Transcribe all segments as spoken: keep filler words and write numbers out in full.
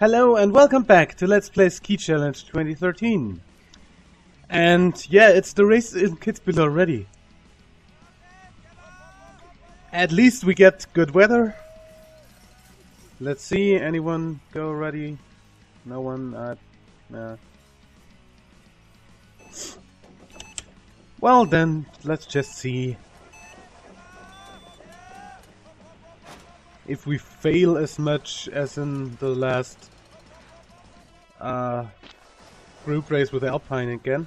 Hello and welcome back to Let's Play Ski Challenge twenty thirteen. And yeah, it's the race in Kitzbühel already. At least we get good weather. Let's see, anyone go already? No one? Uh, nah. Well then, let's just see. If we fail as much as in the last uh, group race with Alpine again.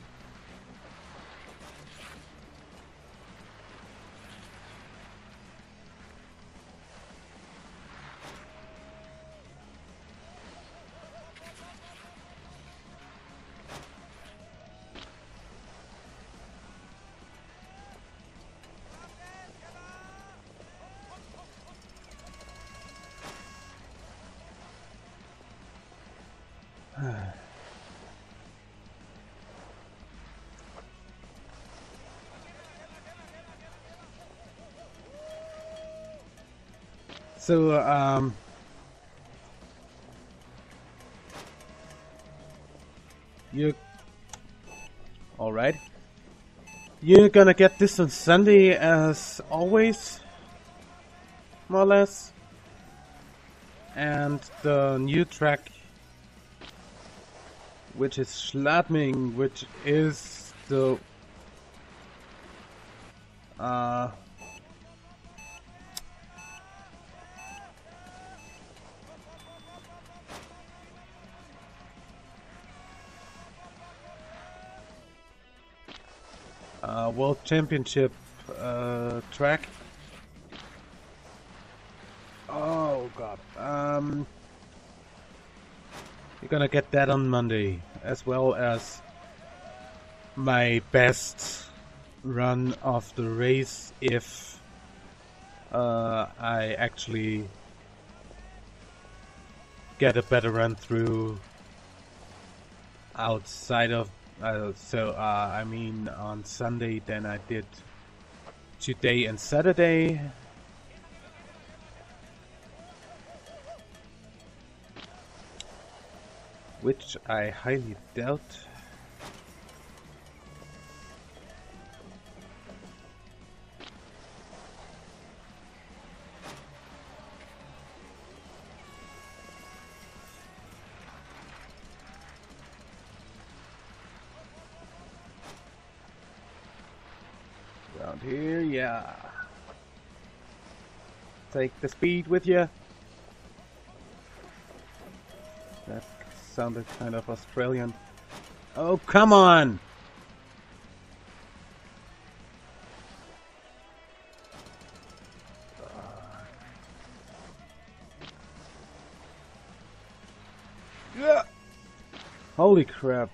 So, um, you, all right, you're gonna get this on Sunday as always, more or less, and the new track, which is Schladming, which is the, uh, Uh, World Championship uh, track. Oh god. Um, you're gonna get that on Monday, as well as my best run of the race if uh, I actually get a better run through outside of. Uh, so, uh, I mean, on Sunday, then I did today and Saturday. Which I highly doubt. Around here, yeah. Take the speed with you. That sounded kind of Australian. Oh, come on! Yeah. Holy crap.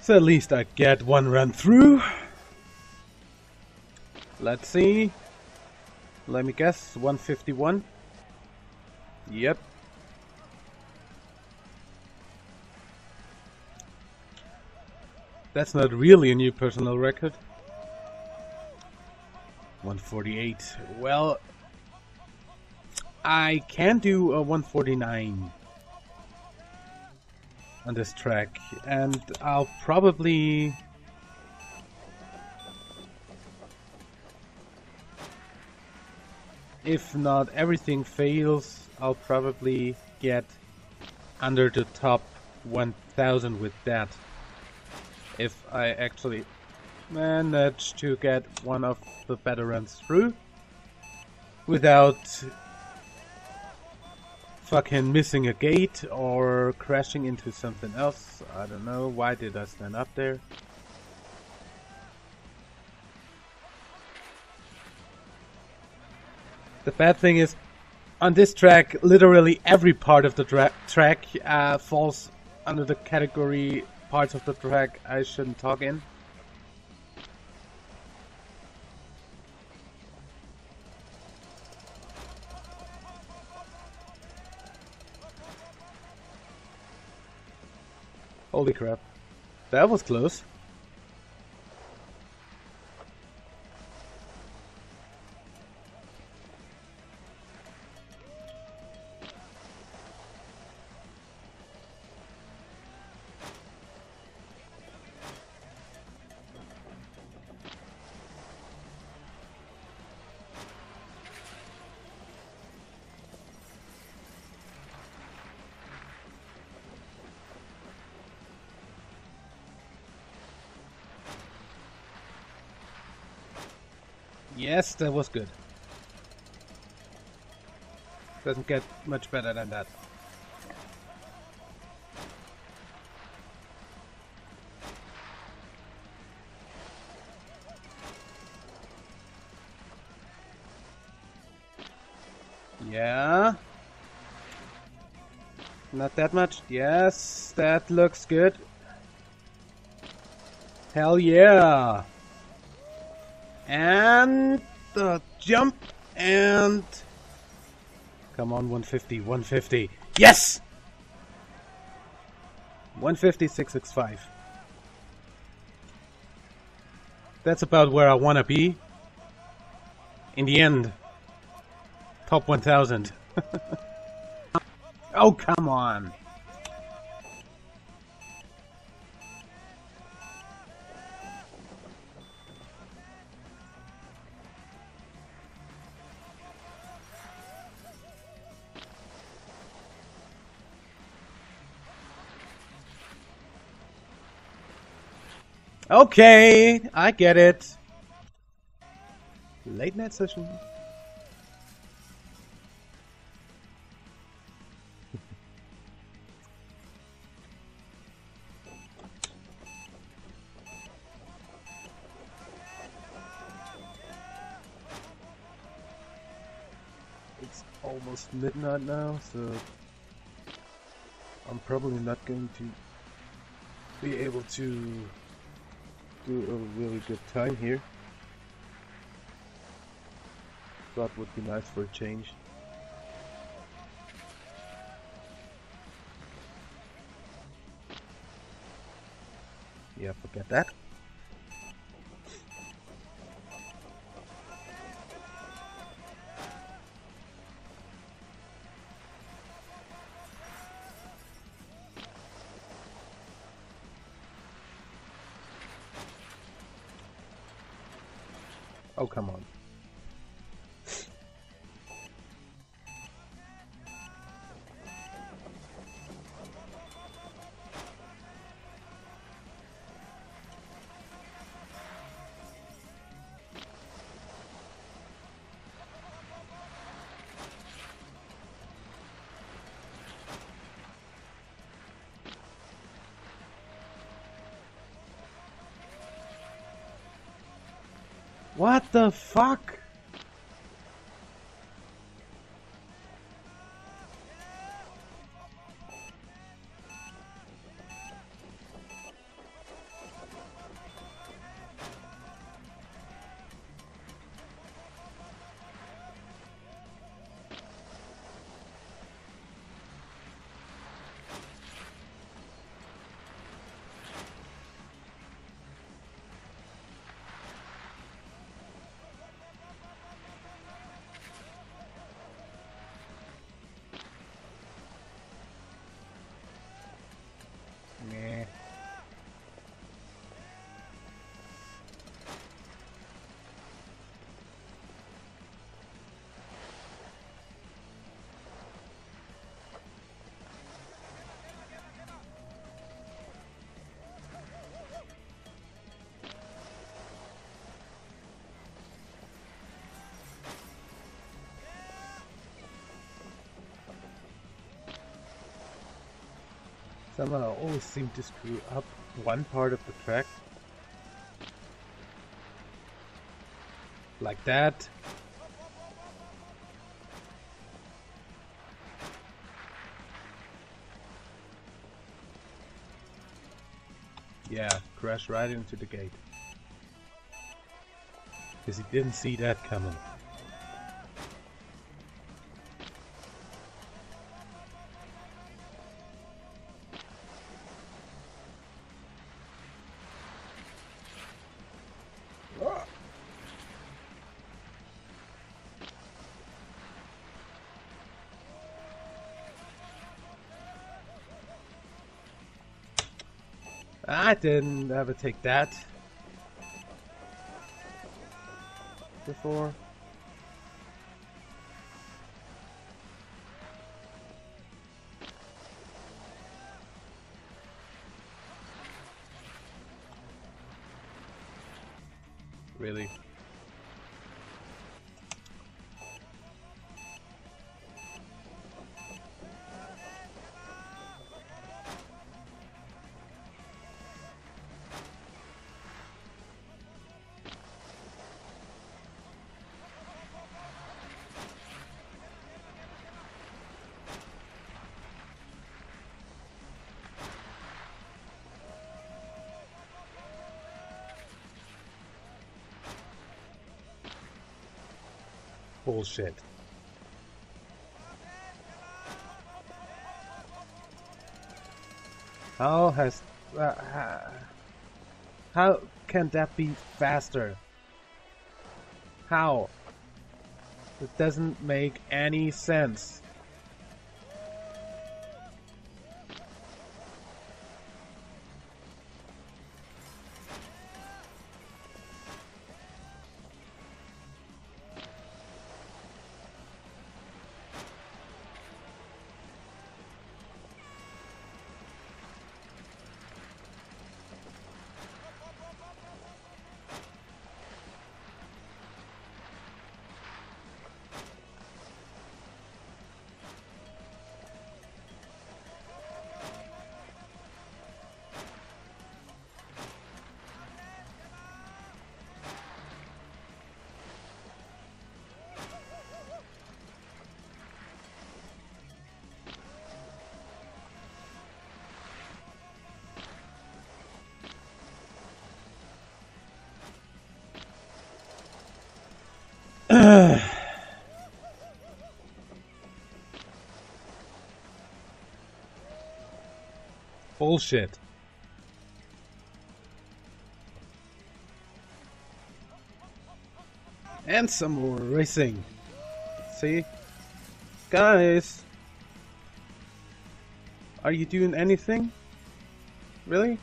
So at least I get one run through. Let's see. Let me guess. one fifty-one. Yep. That's not really a new personal record. one forty-eight. Well, I can do a one forty-nine. On this track, and I'll probably if not everything fails, I'll probably get under the top one thousand with that if I actually manage to get one of the better runs through without fucking missing a gate or crashing into something else. I don't know, why did I stand up there? The bad thing is, on this track, literally every part of the tra track uh, falls under the category parts of the track I shouldn't talk in. Holy crap. That was close. Yes, that was good. Doesn't get much better than that. Yeah. Not that much. Yes, that looks good. Hell yeah. And the jump and... Come on, one fifty, one fifty. Yes! one fifty, six sixty-five. That's about where I want to be. In the end. Top one thousand. Oh, come on. Okay, I get it. Late night session. It's almost midnight now, so I'm probably not going to be able to do a really good time here. That would be nice for a change. Yeah, forget that. Oh, come on. What the fuck? Somehow I always seem to screw up one part of the track. Like that. Yeah, crash right into the gate. Because he didn't see that coming. I didn't ever take that before. Really? bullshit. How has... Uh, how can that be faster? How? It doesn't make any sense. Bullshit. And some more racing. See? Guys! Are you doing anything? Really?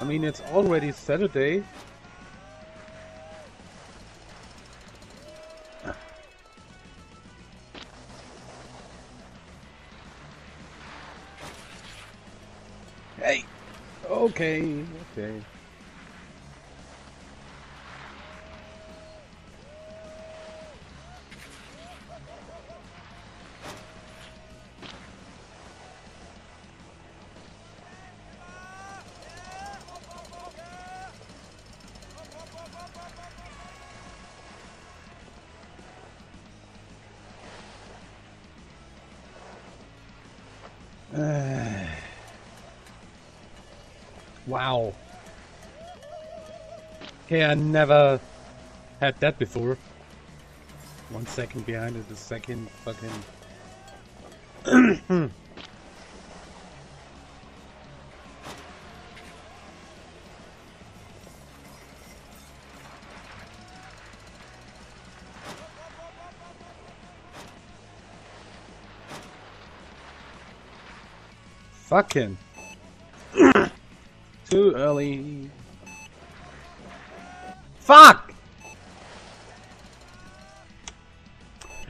I mean, it's already Saturday. Hey! Okay, okay. Wow. Okay, I never had that before. One second behind is the second fucking... Fucking. Too early. Fuck!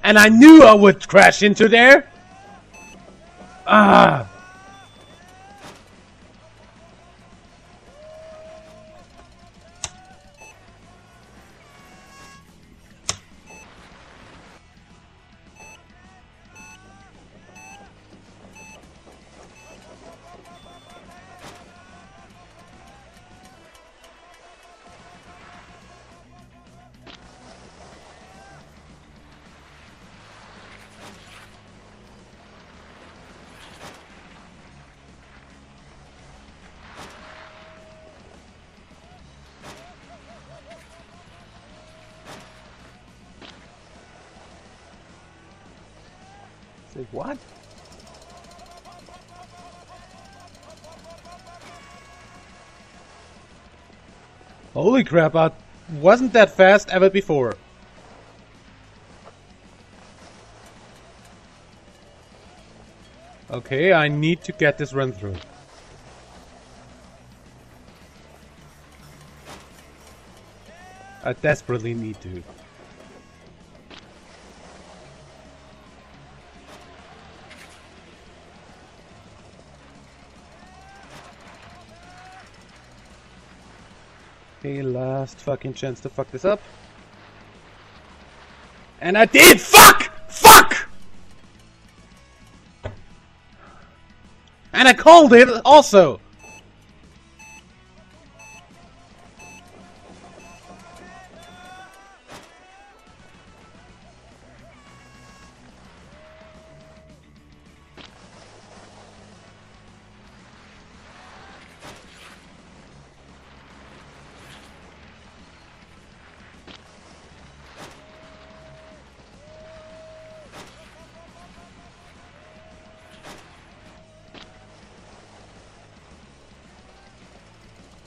And I knew I would crash into there! Ah! What? Holy crap, I wasn't that fast ever before. Okay, I need to get this run through. I desperately need to. Okay, last fucking chance to fuck this up. And I did! Fuck! Fuck! And I called it also!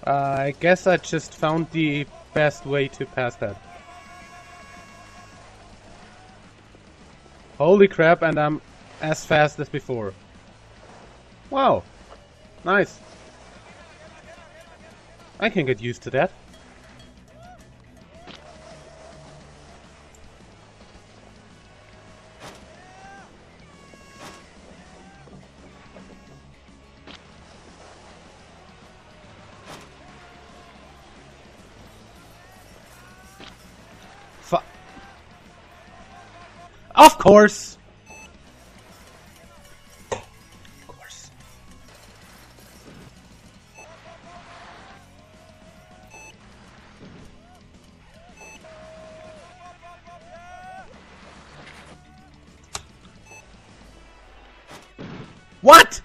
Uh, I guess I just found the best way to pass that. Holy crap, and I'm as fast as before. Wow, nice. I can get used to that. Of course! Of course. What?!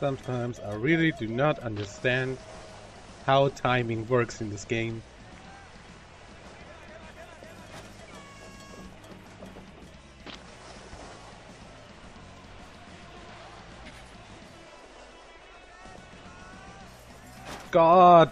Sometimes I really do not understand how timing works in this game. God!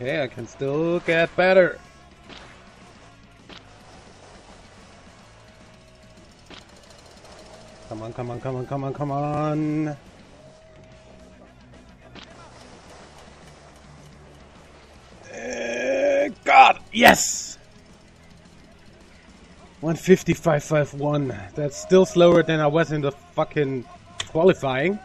Okay, I can still get better. Come on, come on, come on, come on, come on. Uh, God, yes! one fifty-five point five one. That's still slower than I was in the fucking qualifying.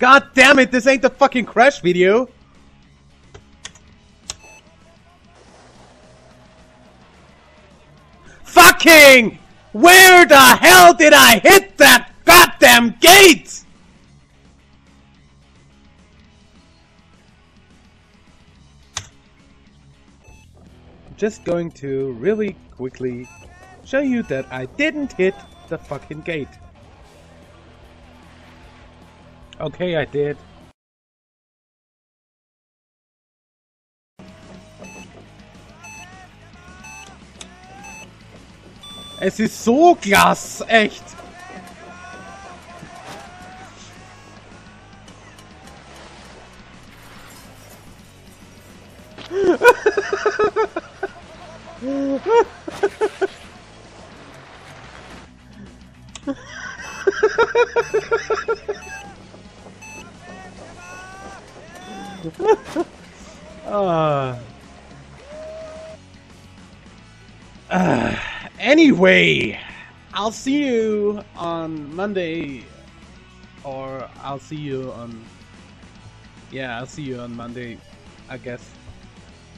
God damn it, this ain't the fucking crash video! Fucking! Where the hell did I hit that goddamn gate?! I'm just going to really quickly show you that I didn't hit the fucking gate. Okay, I did. Es ist so klasse, echt! uh. Uh, anyway, I'll see you on Monday, or I'll see you on, yeah, I'll see you on Monday, I guess,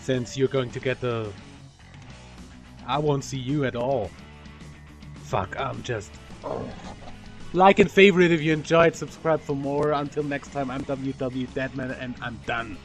since you're going to get the, I won't see you at all. Fuck, I'm just Like and favorite if you enjoyed, subscribe for more. Until next time, I'm W W Deadman and I'm done.